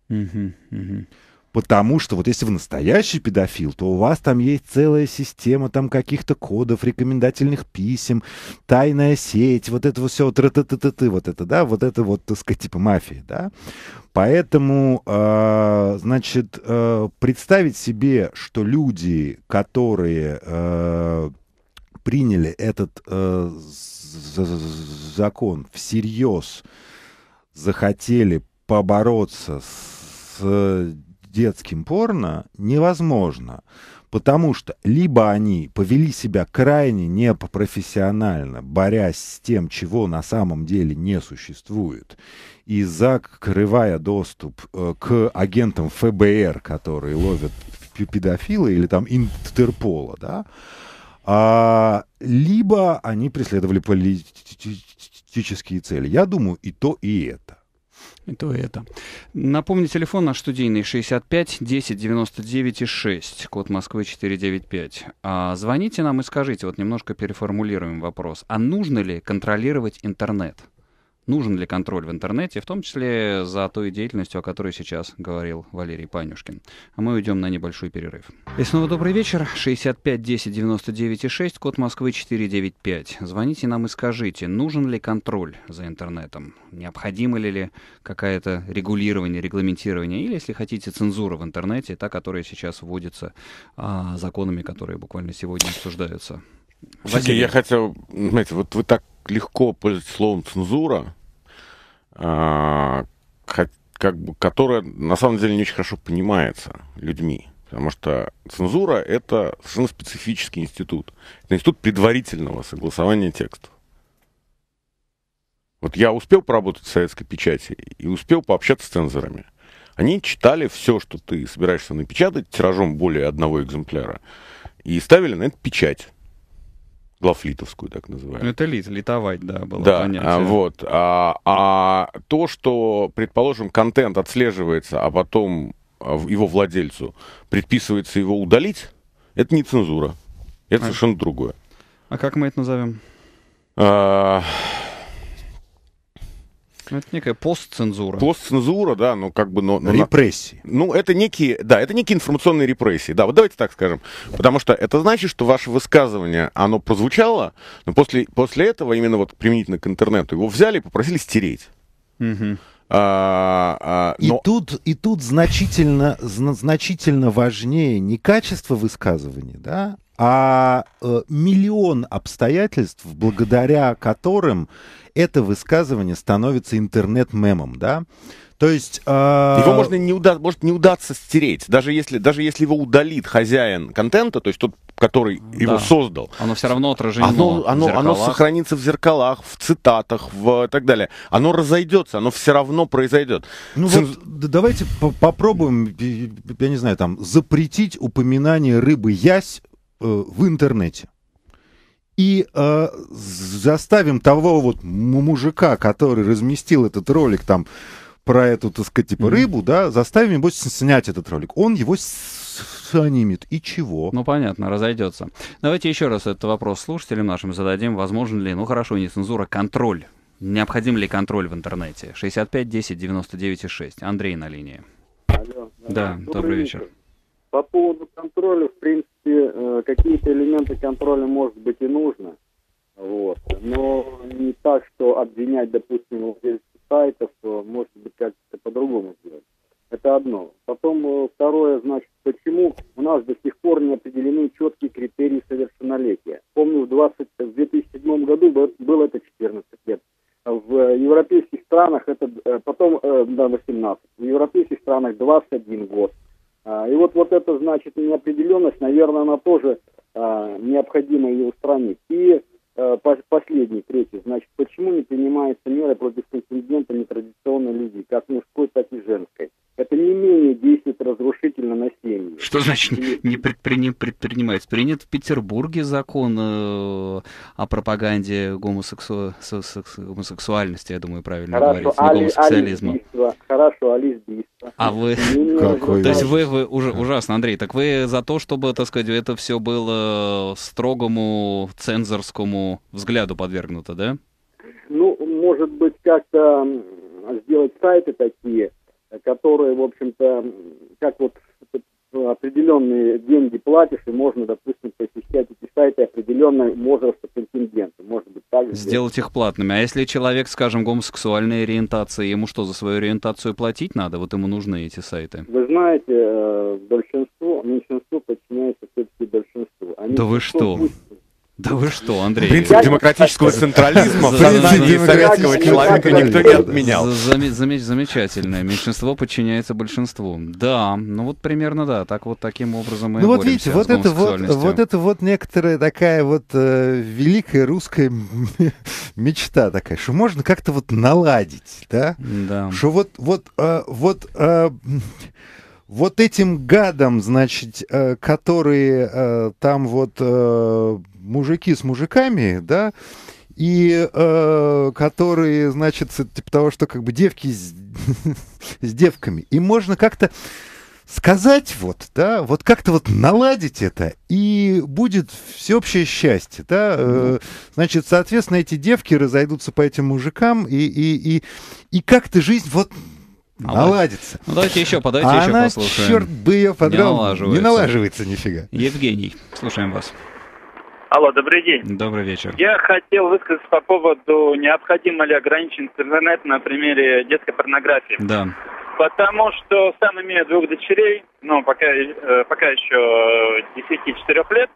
Угу, угу. Потому что вот если вы настоящий педофил, то у вас там есть целая система там каких-то кодов, рекомендательных писем, тайная сеть, вот это все, вот это, так сказать, типа мафия, да. Поэтому, значит, представить себе, что люди, которые приняли этот закон всерьез, захотели побороться с детским порно, невозможно, потому что либо они повели себя крайне непрофессионально, борясь с тем, чего на самом деле не существует, и закрывая доступ к агентам ФБР, которые ловят педофилы, или там Интерпола, да, либо они преследовали политические цели. Я думаю, и то, и это. Напомню, телефон наш студийный 65 10 99 6, код Москвы 495. Звоните нам и скажите, вот немножко переформулируем вопрос. А нужно ли контролировать интернет? Нужен ли контроль в интернете, в том числе за той деятельностью, о которой сейчас говорил Валерий Панюшкин? А мы уйдем на небольшой перерыв. И снова добрый вечер. 65 10 99 6, код Москвы 495. Звоните нам и скажите, нужен ли контроль за интернетом? Необходимо ли какое-то регулирование, регламентирование? Или, если хотите, цензура в интернете, та, которая сейчас вводится законами, которые буквально сегодня обсуждаются? Василий, я хотел, знаете, вот вы так легко пользуетесь словом «цензура», как бы, которая на самом деле не очень хорошо понимается людьми. Потому что цензура — это совершенно специфический институт. Это институт предварительного согласования текстов. Вот я успел поработать в советской печати и успел пообщаться с цензорами. Они читали все, что ты собираешься напечатать, тиражом более одного экземпляра, и ставили на это печать. Глафлитовскую, так называемую. Это литовать, да, было понятие. Да, вот. А то, что, предположим, контент отслеживается, а потом его владельцу предписывается его удалить, это не цензура. Это совершенно другое. А как мы это назовем? Это некая постцензура. Постцензура, да, ну как бы... Но репрессии. Ну, это некие, да, это некие информационные репрессии. Да, вот давайте так скажем. Потому что это значит, что ваше высказывание, оно прозвучало, но после этого, именно вот применительно к интернету, его взяли и попросили стереть. Угу. Но... И тут значительно важнее не качество высказывания, да, а миллион обстоятельств, благодаря которым это высказывание становится интернет-мемом, да? То есть... Его можно может не удастся стереть, даже если его удалит хозяин контента, то есть тот, который его создал. Оно все равно отражено. Оно сохранится в зеркалах, в цитатах, в так далее. Оно разойдется, оно все равно произойдет. Ну вот, давайте попробуем, я не знаю, там, запретить упоминание рыбы ясь в интернете. И заставим того вот мужика, который разместил этот ролик там про эту, так сказать, типа рыбу, да, заставим его снять этот ролик. Он его снимет. И чего? Ну, понятно, разойдется. Давайте еще раз этот вопрос слушателям нашим зададим. Возможен ли, ну хорошо, не цензура, контроль? Необходим ли контроль в интернете? 65 10 99 6. Андрей на линии. Алло. Да, добрый вечер. По поводу контроля, в принципе, какие-то элементы контроля, может быть, и нужно. Вот. Но не так, что обвинять, допустим, владельцев сайтов, может быть, как-то по-другому сделать. Это одно. Потом второе, значит, почему у нас до сих пор не определены четкие критерии совершеннолетия. Помню, в 2007 году было это 14 лет. В европейских странах это потом 18. В европейских странах 21 год. И вот это, значит, неопределенность, наверное, она тоже необходимо ее устранить. И последний, третий, значит, почему не принимаются меры против контингента нетрадиционной людей, как мужской, так и женской? Это не менее действует разрушительно на семью. Что значит не предпринимается? Принят в Петербурге закон о пропаганде гомосексуальности, я думаю, правильно говорить, не гомосексуализма. Хорошо, а лесбийство? А вы... То есть вы ужасно, Андрей, так вы за то, чтобы, так сказать, это все было строгому цензорскому взгляду подвергнуто, да? Ну, может быть, как-то сделать сайты такие, которые, в общем-то, как вот определенные деньги платишь, и можно, допустим, посещать эти сайты определенного возраста контингента. Может быть, так же сделать их платными. А если человек, скажем, гомосексуальной ориентации, ему что, за свою ориентацию платить надо? Вот ему нужны эти сайты. Вы знаете, большинство, меньшинство подчиняется все-таки большинству. Они Да вы что, Андрей? Принцип демократического централизма, принцип советского человека никто не отменял. Замечательное. Меньшинство подчиняется большинству. Да, ну вот примерно да. Так вот таким образом мы боремся с гомосексуальностью. Ну вот видите, вот это некоторая такая вот великая русская мечта такая, что можно как-то вот наладить, да? Да. Что вот этим гадам, значит, которые там вот... мужики с мужиками, да, и которые, значит, типа того, что как бы девки с девками. И можно как-то сказать вот, да, вот как-то вот наладить это, и будет всеобщее счастье, да. Значит, соответственно, эти девки разойдутся по этим мужикам, и как-то жизнь вот... наладится. Ну, давайте еще послушаем. Черт бы ее подрал, не налаживается нифига. Евгений, слушаем вас. Алло, добрый день. Добрый вечер. Я хотел высказаться по поводу, необходимо ли ограничить интернет на примере детской порнографии. Да. Потому что сам имею двух дочерей, ну, пока еще 10-4 лет.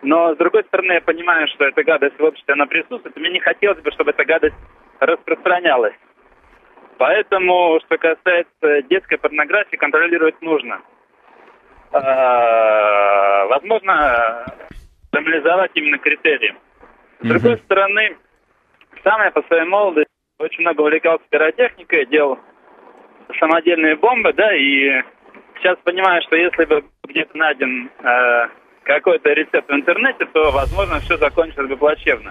Но, с другой стороны, я понимаю, что эта гадость в обществе, она присутствует. Мне не хотелось бы, чтобы эта гадость распространялась. Поэтому, что касается детской порнографии, контролировать нужно. Возможно... нормализовать именно критерии. С другой стороны, сам я по своей молодости очень много увлекался пиротехникой, делал самодельные бомбы, да, и сейчас понимаю, что если бы где-то найден какой-то рецепт в интернете, то, возможно, все закончилось бы плачевно.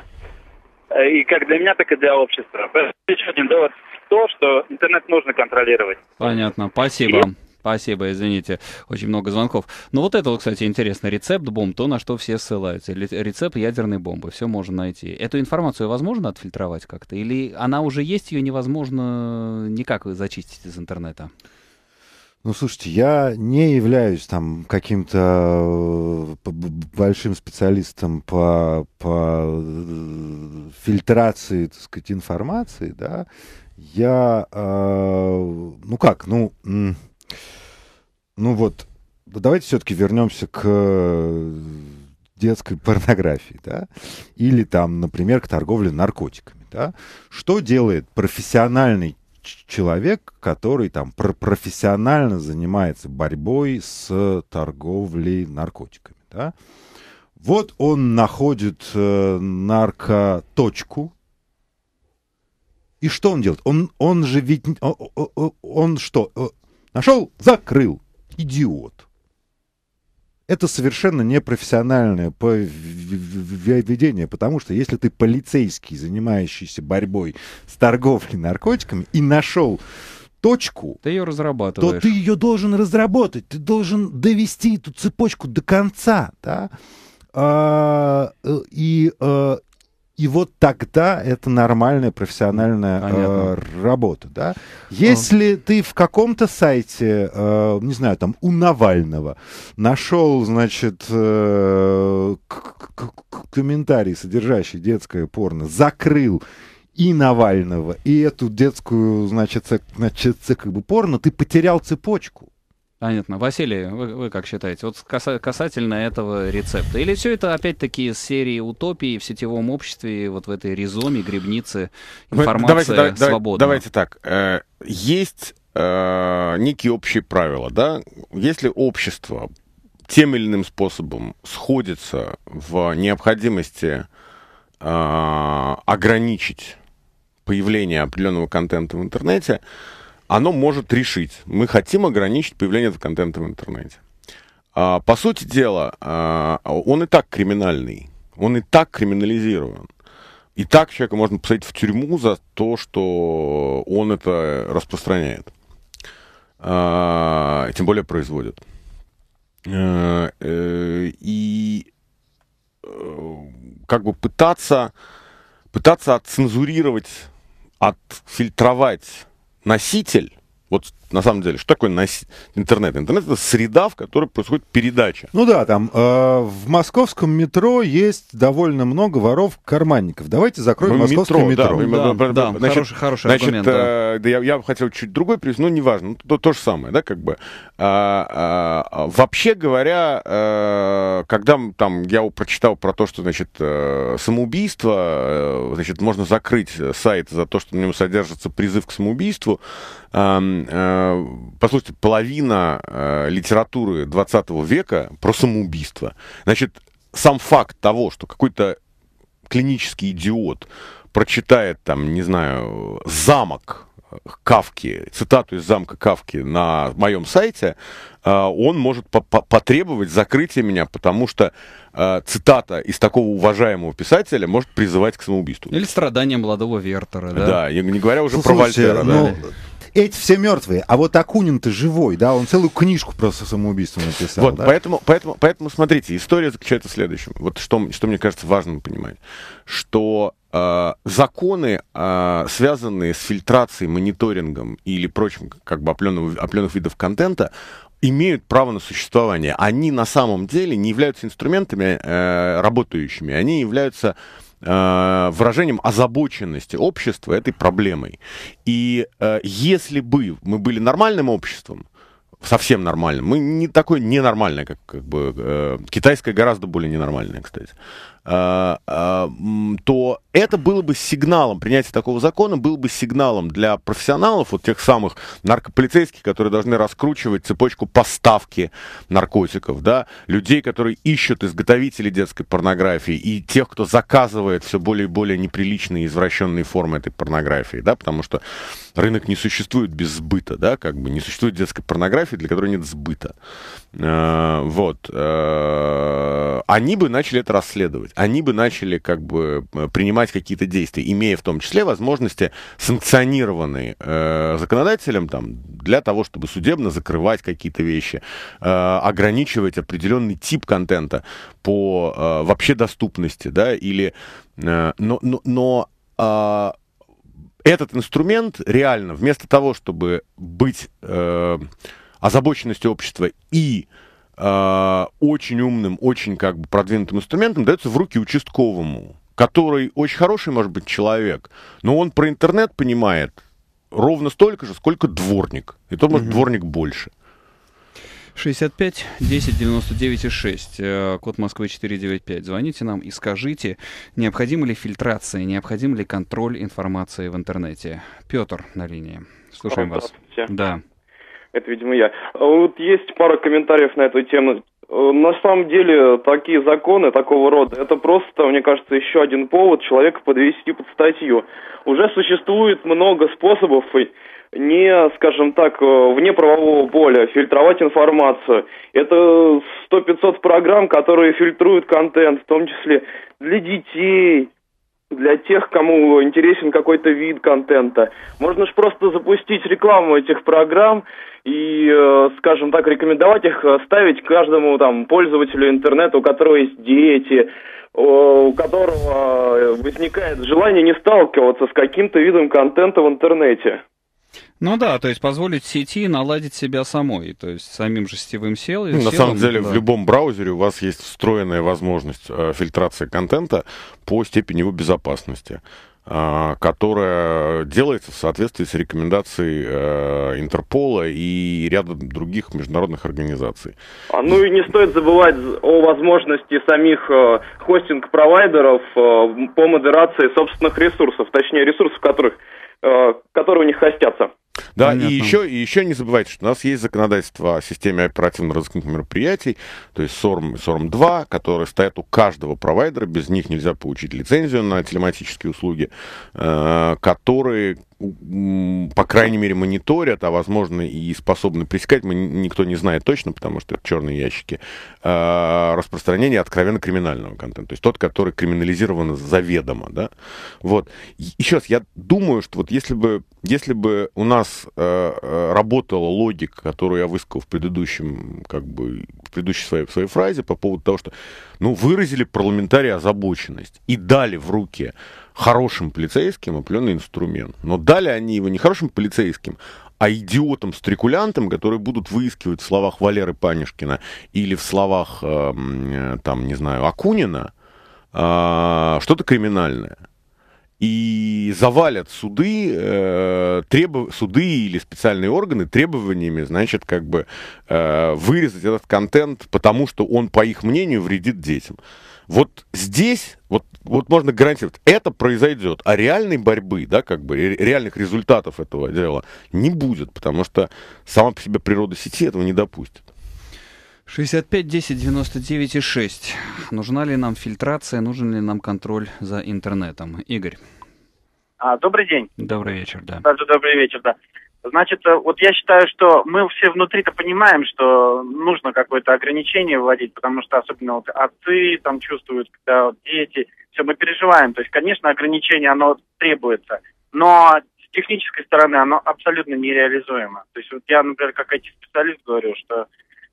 И как для меня, так и для общества. Еще один довод в том, что интернет нужно контролировать. Понятно, спасибо. Спасибо, извините, очень много звонков. Ну вот это, кстати, интересно. Рецепт бомб, то, на что все ссылаются. Рецепт ядерной бомбы, все можно найти. Эту информацию возможно отфильтровать как-то? Или она уже есть, ее невозможно никак зачистить из интернета? Ну, слушайте, я не являюсь там каким-то большим специалистом по фильтрации, так сказать, информации, да. Я, давайте все-таки вернемся к детской порнографии, да, или там, например, к торговле наркотиками, да. Что делает профессиональный человек, который там профессионально занимается борьбой с торговлей наркотиками, да? Вот он находит наркоточку. И что он делает? Он же ведь... Он что? Нашел, закрыл. Идиот. Это совершенно непрофессиональное поведение, потому что если ты полицейский, занимающийся борьбой с торговлей наркотиками, и нашел точку, ты ее разрабатываешь. То ты ее должен разработать, ты должен довести эту цепочку до конца, да? И вот тогда это нормальная профессиональная работа. Да? Если ты в каком-то сайте, не знаю, там, у Навального нашел, значит, комментарий, содержащий детское порно, закрыл и Навального, и эту детскую, значит как бы порно, ты потерял цепочку. Понятно. Василий, вы как считаете, вот касательно этого рецепта? Или все это опять-таки из серии утопии в сетевом обществе, вот в этой ризоме, гребнице, информация свободна? Давайте так. Есть некие общие правила, да? Если общество тем или иным способом сходится в необходимости ограничить появление определенного контента в интернете, оно может решить. Мы хотим ограничить появление этого контента в интернете. По сути дела, он и так криминальный. Он и так криминализирован. И так человека можно посадить в тюрьму за то, что он это распространяет. Тем более производит. И как бы пытаться отцензурировать, отфильтровать носитель, вот на самом деле, что такое интернет? Интернет — это среда, в которой происходит передача. Ну да, там в московском метро есть довольно много воров-карманников. Давайте закроем московское метро. Хороший аргумент. Я хотел чуть другой привести, но неважно. То же самое, да, как бы. Вообще говоря, когда там я прочитал про то, что, значит, самоубийство, значит, можно закрыть сайт за то, что на нем содержится призыв к самоубийству, послушайте, половина литературы 20 века про самоубийство. Значит, сам факт того, что какой-то клинический идиот прочитает, там, не знаю, «Замок» Кавки, цитату из «Замка Кавки» на моем сайте, он может потребовать закрытия меня, потому что цитата из такого уважаемого писателя может призывать к самоубийству. Или «Страдания молодого Вертера». Да, да, не говоря уже про Вольтера. Ну... Да. Эти все мертвые, а вот Акунин-то живой, да, он целую книжку просто самоубийством написал. Вот, да? поэтому, смотрите, история заключается в следующем. Вот что мне кажется важным понимать, что законы, связанные с фильтрацией, мониторингом или прочим, как бы, определенных видов контента, имеют право на существование. Они на самом деле не являются инструментами работающими, они являются выражением озабоченности общества этой проблемой. И если бы мы были нормальным обществом, совсем нормальным, мы не такое ненормальное, как бы китайское, гораздо более ненормальное, кстати, то это было бы сигналом, принятие такого закона было бы сигналом для профессионалов, вот тех самых наркополицейских, которые должны раскручивать цепочку поставки наркотиков, да, людей, которые ищут изготовителей детской порнографии, и тех, кто заказывает все более и более неприличные и извращенные формы этой порнографии, да, потому что рынок не существует без сбыта, да, как бы не существует детской порнографии, для которой нет сбыта. Вот. Они бы начали это расследовать, они бы начали, как бы, принимать какие-то действия, имея в том числе возможности, санкционированные законодателем, там, для того, чтобы судебно закрывать какие-то вещи, ограничивать определенный тип контента по вообще доступности, да, или... этот инструмент реально, вместо того, чтобы быть озабоченностью общества и очень умным, очень, как бы, продвинутым инструментом, дается в руки участковому, который очень хороший, может быть, человек, но он про интернет понимает ровно столько же, сколько дворник. И то, может, дворник больше. 65 10 99 6, код Москвы 495. Звоните нам и скажите, необходима ли фильтрация, необходим ли контроль информации в интернете. Петр на линии. Слушаем вас. Да. Это, видимо, я. Вот есть пара комментариев на эту тему. На самом деле, такие законы такого рода, это просто, мне кажется, еще один повод человека подвести под статью. Уже существует много способов, не, скажем так, вне правового поля, фильтровать информацию. Это 100-500 программ, которые фильтруют контент, в том числе для детей, для для тех, кому интересен какой-то вид контента. Можно же просто запустить рекламу этих программ и, скажем так, рекомендовать их ставить каждому там пользователю интернета, у которого есть дети, у которого возникает желание не сталкиваться с каким-то видом контента в интернете. Ну да, то есть позволить сети наладить себя самой, то есть самим же сетевым сервисом. На самом деле, да, в любом браузере у вас есть встроенная возможность фильтрации контента по степени его безопасности, которая делается в соответствии с рекомендацией Интерпола и ряда других международных организаций. Ну и не стоит забывать о возможности самих хостинг-провайдеров по модерации собственных ресурсов, точнее ресурсов, которые у них хостятся. Да, понятно. и еще не забывайте, что у нас есть законодательство о системе оперативно-розыскных мероприятий, то есть СОРМ и СОРМ-2, которые стоят у каждого провайдера, без них нельзя получить лицензию на телематические услуги, которые, по крайней мере, мониторят, а возможно и способны пресекать, никто не знает точно, потому что это черные ящики, распространение откровенно криминального контента, то есть тот, который криминализирован заведомо, да, вот. Еще раз, я думаю, что вот если бы у нас работала логика, которую я высказал в предыдущем, в предыдущей своей фразе по поводу того, что, ну, выразили парламентарии озабоченность и дали в руки хорошим полицейским определенный инструмент. Но дали они его не хорошим полицейским, а идиотам-стрекулянтам, которые будут выискивать в словах Валеры Панюшкина или в словах, там, не знаю, Акунина что-то криминальное. И завалят суды, суды или специальные органы требованиями, значит, вырезать этот контент, потому что он, по их мнению, вредит детям. Вот здесь, вот можно гарантировать, это произойдет, а реальной борьбы, да, реальных результатов этого дела не будет, потому что сама по себе природа сети этого не допустит. 65 10 99 и 6. Нужна ли нам фильтрация, нужен ли нам контроль за интернетом? Игорь. Добрый день. Добрый вечер, да. Также добрый вечер, да. Значит, вот я считаю, что мы все внутри-то понимаем, что нужно какое-то ограничение вводить, потому что особенно вот отцы там чувствуют, когда вот дети, все мы переживаем. То есть, конечно, ограничение, оно требуется, но с технической стороны оно абсолютно нереализуемо. То есть, вот я, например, как IT-специалист говорю, что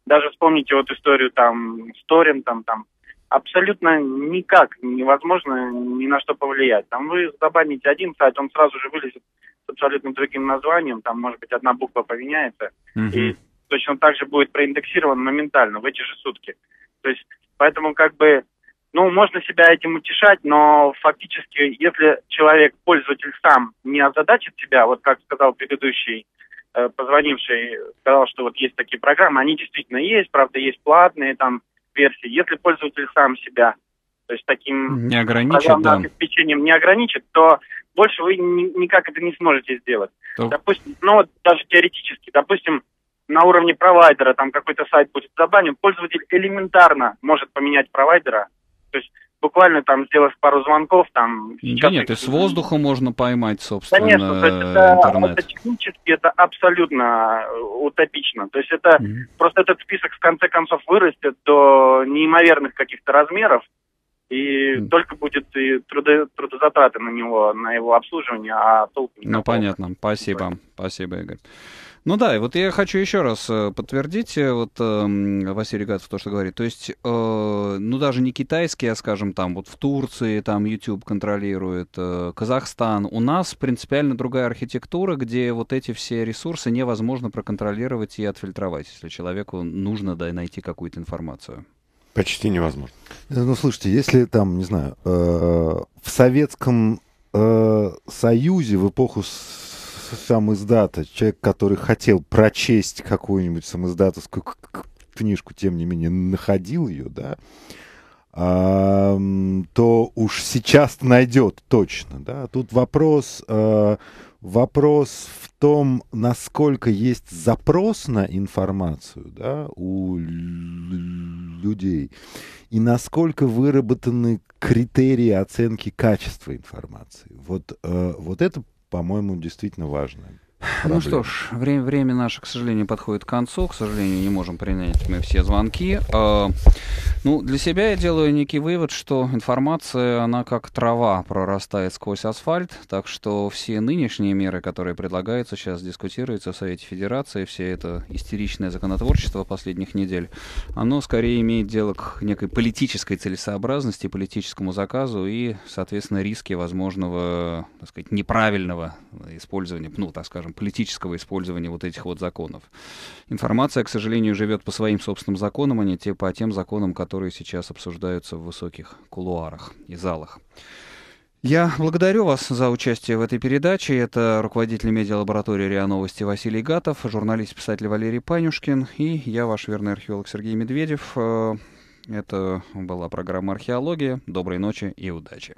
даже вспомните вот историю там с Торем, там абсолютно никак невозможно ни на что повлиять. Там вы забаните один сайт, он сразу же вылезет с абсолютно другим названием, там, может быть, одна буква поменяется, и точно так же будет проиндексирован моментально в эти же сутки. То есть, поэтому, ну, можно себя этим утешать, но фактически, если человек, пользователь, сам не озадачит себя, вот как сказал предыдущий позвонивший, сказал, что вот есть такие программы, они действительно есть, правда, есть платные там версии. Если пользователь сам себя, то есть таким программным обеспечением не ограничит, то больше вы никак это не сможете сделать. Допустим, ну вот даже теоретически, допустим, на уровне провайдера там какой-то сайт будет забанен, пользователь элементарно может поменять провайдера, то есть буквально там сделав пару звонков, там... Да нет, и с воздуха можно поймать, собственно, конечно, то есть это технически, это абсолютно утопично. То есть это просто этот список в конце концов вырастет до неимоверных каких-то размеров, и только будет и трудозатраты на него, на его обслуживание, а толку никакого. Ну понятно, спасибо, спасибо, Игорь. Ну да, и вот я хочу еще раз подтвердить, вот Василий Гатов то, что говорит, то есть, ну даже не китайские, а, скажем, там вот в Турции там YouTube контролирует, Казахстан, у нас принципиально другая архитектура, где вот эти все ресурсы невозможно проконтролировать и отфильтровать, если человеку нужно, да, найти какую-то информацию. Почти невозможно. Ну слушайте, если там, не знаю, в Советском Союзе в эпоху самиздата, человек, который хотел прочесть какую-нибудь самиздатовскую книжку, тем не менее находил ее, да, то уж сейчас найдет точно, да. Тут вопрос в том, насколько есть запрос на информацию, да, у людей и насколько выработаны критерии оценки качества информации. Вот это, по-моему, действительно важно. проблем. Ну что ж, время наше, к сожалению, подходит к концу. К сожалению, не можем принять мы все звонки. Ну, для себя я делаю некий вывод, что информация, она как трава прорастает сквозь асфальт, так что все нынешние меры, которые предлагаются, сейчас дискутируются в Совете Федерации, все это истеричное законотворчество последних недель, оно скорее имеет дело к некой политической целесообразности, политическому заказу и, соответственно, риски возможного, так сказать, неправильного использования, ну, так скажем, политического использования вот этих вот законов. Информация, к сожалению, живет по своим собственным законам, а не по тем законам, которые сейчас обсуждаются в высоких кулуарах и залах. Я благодарю вас за участие в этой передаче. Это руководитель медиалаборатории РИА Новости Василий Гатов, журналист-писатель Валерий Панюшкин и я, ваш верный археолог Сергей Медведев. Это была программа «Археология». Доброй ночи и удачи.